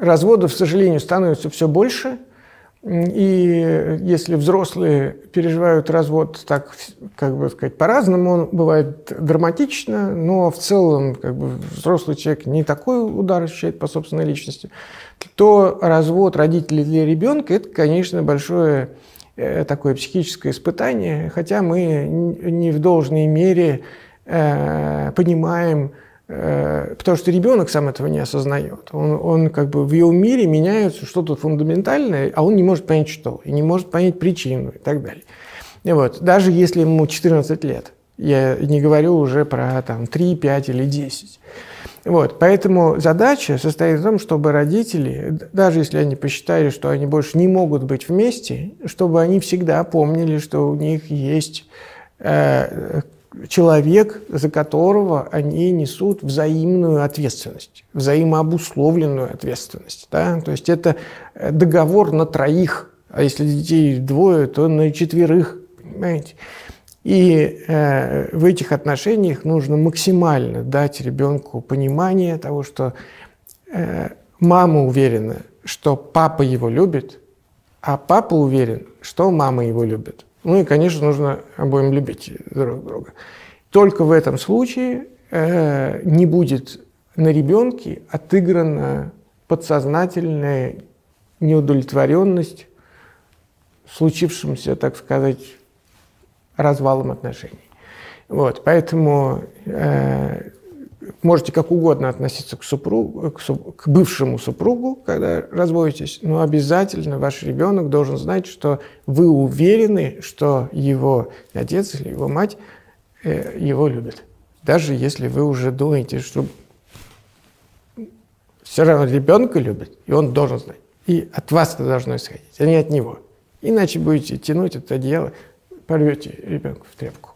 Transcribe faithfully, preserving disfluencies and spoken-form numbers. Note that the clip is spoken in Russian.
Разводов, к сожалению, становится все больше. И если взрослые переживают развод, так, как бы сказать, по-разному, он бывает драматично, но в целом, как бы, взрослый человек не такой удар ощущает по собственной личности, то развод родителей для ребенка – это, конечно, большое такое психическое испытание, хотя мы не в должной мере э, понимаем, потому что ребенок сам этого не осознает. Он, он как бы в его мире меняется что-то фундаментальное, а он не может понять, что, и не может понять причину и так далее. И вот, даже если ему четырнадцать лет, я не говорю уже про там, три, пять или десять. Вот, поэтому задача состоит в том, чтобы родители, даже если они посчитали, что они больше не могут быть вместе, чтобы они всегда помнили, что у них есть... Э, человек, за которого они несут взаимную ответственность, взаимообусловленную ответственность. Да? То есть это договор на троих, а если детей двое, то на четверых, понимаете? И э, в этих отношениях нужно максимально дать ребенку понимание того, что э, мама уверена, что папа его любит, а папа уверен, что мама его любит. Ну и, конечно, нужно обоим любить друг друга. Только в этом случае э, не будет на ребенке отыграна подсознательная неудовлетворенность случившимся, так сказать, развалом отношений. Вот, поэтому э, можете как угодно относиться к, супругу, к, су, к бывшему супругу, когда разводитесь, но обязательно ваш ребенок должен знать, что вы уверены, что его отец или его мать э, его любят. Даже если вы уже думаете, что все равно ребенка любят, и он должен знать. И от вас это должно исходить, а не от него. Иначе будете тянуть это одеяло, порвете ребенка в тряпку.